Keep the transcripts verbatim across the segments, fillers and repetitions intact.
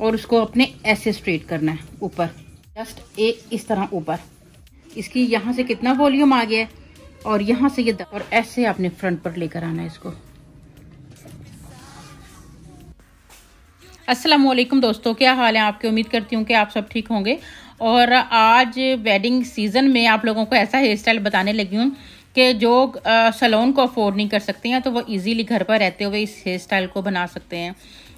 और उसको अपने ऐसे स्ट्रेट करना है ऊपर, जस्ट एक इस तरह ऊपर। इसकी यहाँ से कितना वॉल्यूम आ गया है और यहाँ से ये यह और ऐसे आपने फ्रंट पर लेकर आना है इसको। अस्सलामुअलैकुम दोस्तों, क्या हाल है आपके? उम्मीद करती हूँ कि आप सब ठीक होंगे। और आज वेडिंग सीज़न में आप लोगों को ऐसा हेयर स्टाइल बताने लगी हूँ कि जो सैलून को अफोर्ड नहीं कर सकते हैं तो वो इजीली घर पर रहते हुए इस हेयर स्टाइल को बना सकते हैं।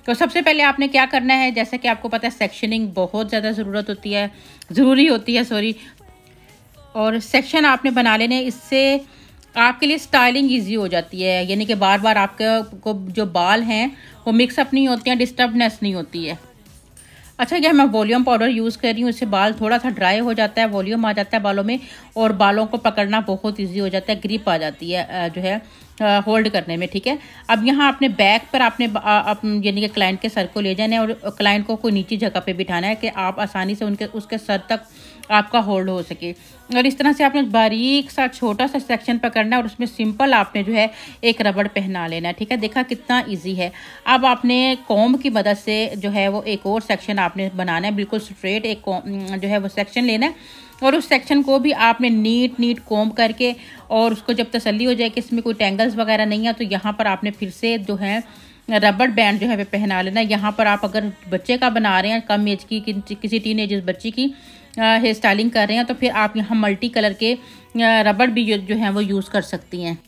तो सबसे पहले आपने क्या करना है, जैसे कि आपको पता है सेक्शनिंग बहुत ज़्यादा ज़रूरत होती है ज़रूरी होती है सॉरी और सेक्शन आपने बना लेने, इससे आपके लिए स्टाइलिंग इजी हो जाती है। यानी कि बार बार आपके को जो बाल हैं वो मिक्सअप नहीं होते हैं, डिस्टर्बनेस नहीं होती है। अच्छा, यह मैं वॉल्यूम पाउडर यूज़ कर रही हूँ, इससे बाल थोड़ा सा ड्राई हो जाता है, वॉल्यूम आ जाता है बालों में और बालों को पकड़ना बहुत इजी हो जाता है, ग्रिप आ जाती है जो है होल्ड करने में। ठीक है, अब यहाँ अपने बैक पर आपने यानी कि क्लाइंट के सर को ले जाना है और क्लाइंट को कोई नीची जगह पे बिठाना है कि आप आसानी से उनके उसके सर तक आपका होल्ड हो सके। और इस तरह से आपने बारीक सा छोटा सा सेक्शन पकड़ना है और उसमें सिंपल आपने जो है एक रबड़ पहना लेना है। ठीक है, देखा कितना इजी है। अब आपने कॉम्ब की मदद से जो है वो एक और सेक्शन आपने बनाना है, बिल्कुल स्ट्रेट एक जो है वो सेक्शन लेना है और उस सेक्शन को भी आपने नीट नीट कॉम्ब करके और उसको जब तसल्ली हो जाए कि इसमें कोई टेंगल्स वगैरह नहीं है तो यहाँ पर आपने फिर से जो है रबड़ बैंड जो है वह पहना लेना। यहाँ पर आप अगर बच्चे का बना रहे हैं, कम एज की कि, किसी टीन एज बच्ची की हेयर स्टाइलिंग कर रहे हैं तो फिर आप यहाँ मल्टी कलर के रबड़ भी जो है वो यूज़ कर सकती हैं।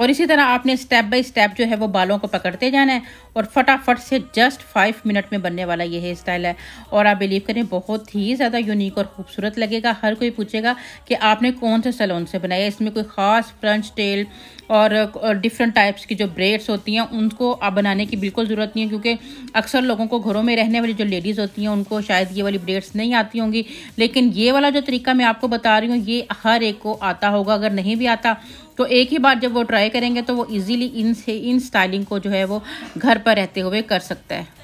और इसी तरह आपने स्टेप बाय स्टेप जो है वो बालों को पकड़ते जाना है और फटाफट से जस्ट फाइव मिनट में बनने वाला ये हेयर स्टाइल है। और आप बिलीव करें बहुत ही ज़्यादा यूनिक और खूबसूरत लगेगा। हर कोई पूछेगा कि आपने कौन से सैलून से बनाया, इसमें कोई ख़ास फ्रंच टेल और डिफरेंट टाइप्स की जो ब्रेड्स होती हैं उनको आप बनाने की बिल्कुल ज़रूरत नहीं है, क्योंकि अक्सर लोगों को घरों में रहने वाली जो लेडीज़ होती हैं उनको शायद ये वाली ब्रेड्स नहीं आती होंगी। लेकिन ये वाला जो तरीका मैं आपको बता रही हूँ ये हर एक को आता होगा, अगर नहीं भी आता तो एक ही बार जब वो ट्राई करेंगे तो वो इजीली इन से इन स्टाइलिंग को जो है वो घर पर रहते हुए कर सकता है।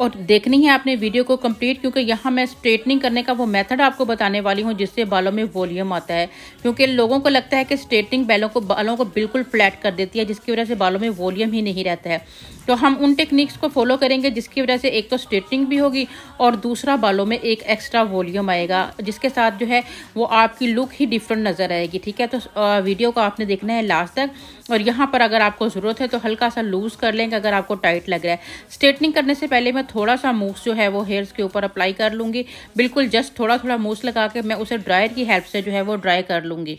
और देखनी है आपने वीडियो को कंप्लीट, क्योंकि यहाँ मैं स्ट्रेटनिंग करने का वो मेथड आपको बताने वाली हूँ जिससे बालों में वॉल्यूम आता है। क्योंकि लोगों को लगता है कि स्ट्रेटनिंग बालों को बालों को बिल्कुल फ्लैट कर देती है, जिसकी वजह से बालों में वॉल्यूम ही नहीं रहता है। तो हम उन टेक्निक्स को फॉलो करेंगे जिसकी वजह से एक तो स्ट्रेटनिंग भी होगी और दूसरा बालों में एक एक्स्ट्रा वॉल्यूम आएगा, जिसके साथ जो है वो आपकी लुक ही डिफरेंट नज़र आएगी। ठीक है, तो वीडियो को आपने देखना है लास्ट तक। और यहाँ पर अगर आपको ज़रूरत है तो हल्का सा लूज़ कर लेंगे अगर आपको टाइट लग रहा है। स्ट्रेटनिंग करने से पहले मैं थोड़ा सा मूस जो है वो हेयर्स के ऊपर अप्लाई कर लूँगी, बिल्कुल जस्ट थोड़ा थोड़ा मूस लगा के मैं उसे ड्रायर की हेल्प से जो है वो ड्राई कर लूँगी।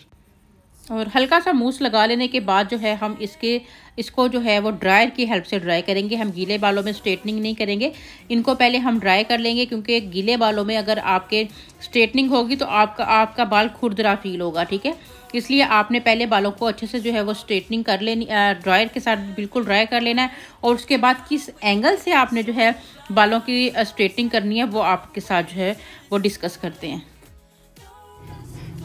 और हल्का सा मूस लगा लेने के बाद जो है हम इसके इसको जो है वो ड्रायर की हेल्प से ड्राई करेंगे। हम गीले बालों में स्ट्रेटनिंग नहीं करेंगे, इनको पहले हम ड्राई कर लेंगे, क्योंकि गीले बालों में अगर आपके स्ट्रेटनिंग होगी तो आपका आपका बाल खुरदरा फील होगा। ठीक है, इसलिए आपने पहले बालों को अच्छे से जो है वो स्ट्रेटनिंग कर लेनी, ड्रायर के साथ बिल्कुल ड्राई कर लेना है। और उसके बाद किस एंगल से आपने जो है बालों की स्ट्रेटनिंग करनी है वो आपके साथ जो है वो डिस्कस करते हैं।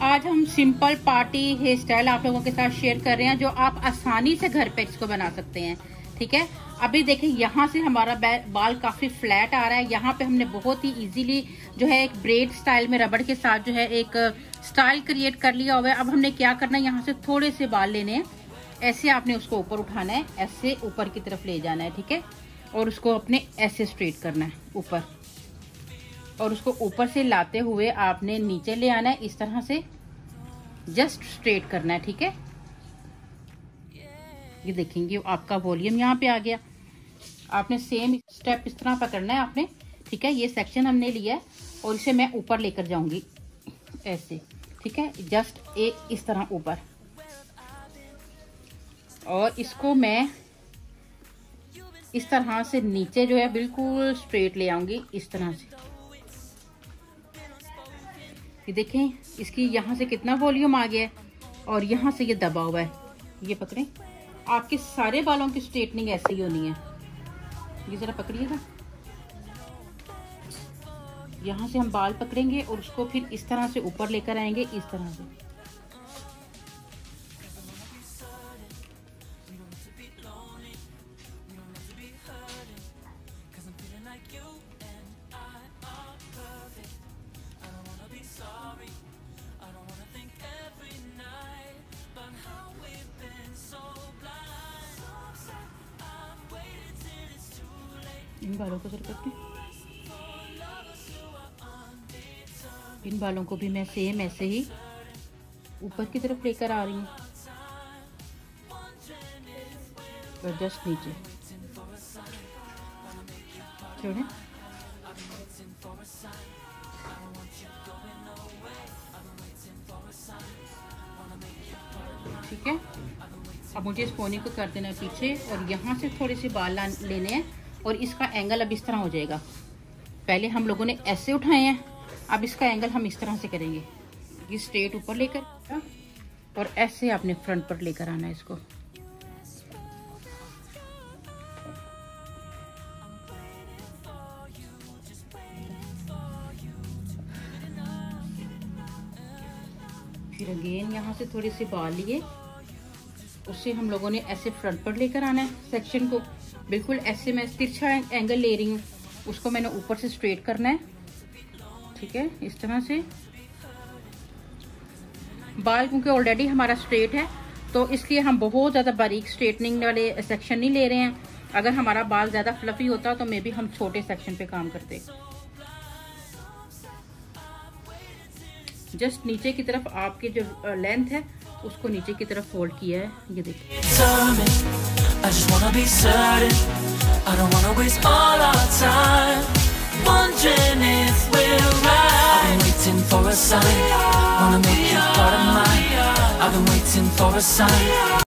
आज हम सिंपल पार्टी हेयर स्टाइल आप लोगों के साथ शेयर कर रहे हैं जो आप आसानी से घर पे इसको बना सकते हैं। ठीक है, अभी देखें यहाँ से हमारा बाल काफ़ी फ्लैट आ रहा है, यहाँ पे हमने बहुत ही इजीली जो है एक ब्रेड स्टाइल में रबड़ के साथ जो है एक स्टाइल क्रिएट कर लिया हुआ है। अब हमने क्या करना है, यहाँ से थोड़े से बाल लेने हैं, ऐसे आपने उसको ऊपर उठाना है, ऐसे ऊपर की तरफ ले जाना है। ठीक है, और उसको अपने ऐसे स्ट्रेट करना है ऊपर और उसको ऊपर से लाते हुए आपने नीचे ले आना है, इस तरह से जस्ट स्ट्रेट करना है। ठीक है, ये देखेंगे आपका वॉल्यूम यहाँ पे आ गया। आपने सेम स्टेप इस तरह पकड़ना है आपने। ठीक है, ये सेक्शन हमने लिया है और इसे मैं ऊपर लेकर जाऊंगी ऐसे। ठीक है, जस्ट एक इस तरह ऊपर और इसको मैं इस तरह से नीचे जो है बिल्कुल स्ट्रेट ले आऊंगी इस तरह से। ये देखें इसकी यहाँ से कितना वॉल्यूम आ गया है और यहाँ से ये यह दबा हुआ है, ये पकड़ें। आपके सारे बालों की स्ट्रेटनिंग ऐसे ही होनी है, ये ज़रा पकड़िएगा। यहाँ से हम बाल पकड़ेंगे और उसको फिर इस तरह से ऊपर लेकर आएंगे इस तरह से। इन बालों को जरूरत है। इन बालों को भी मैं सेम ऐसे ही ऊपर की तरफ लेकर आ रही हूँ और जस्ट नीचे छोड़ें। ठीक है, अब मुझे इस कोने को कर देना है पीछे और यहाँ से थोड़े से बाल लेने हैं और इसका एंगल अब इस तरह हो जाएगा। पहले हम लोगों ने ऐसे उठाए हैं, अब इसका एंगल हम इस तरह से करेंगे। ये स्ट्रेट ऊपर लेकर और ऐसे आपने फ्रंट पर लेकर आना है इसको। फिर अगेन यहाँ से थोड़े से बाल लिए, उससे हम लोगों ने ऐसे फ्रंट पर लेकर आना है सेक्शन को। बिल्कुल ऐसे मैं तिरछा एंगल ले रही हूँ, उसको मैंने ऊपर से स्ट्रेट करना है। ठीक है, इस तरह से बाल क्योंकि ऑलरेडी हमारा स्ट्रेट है तो इसलिए हम बहुत ज़्यादा बारीक स्ट्रेटनिंग वाले सेक्शन नहीं ले रहे हैं। अगर हमारा बाल ज़्यादा फ्लफी होता तो मे बी हम छोटे सेक्शन पे काम करते। जस्ट नीचे की तरफ आपके जो लेंथ है उसको नीचे की तरफ फोल्ड किया है, ये देखिए।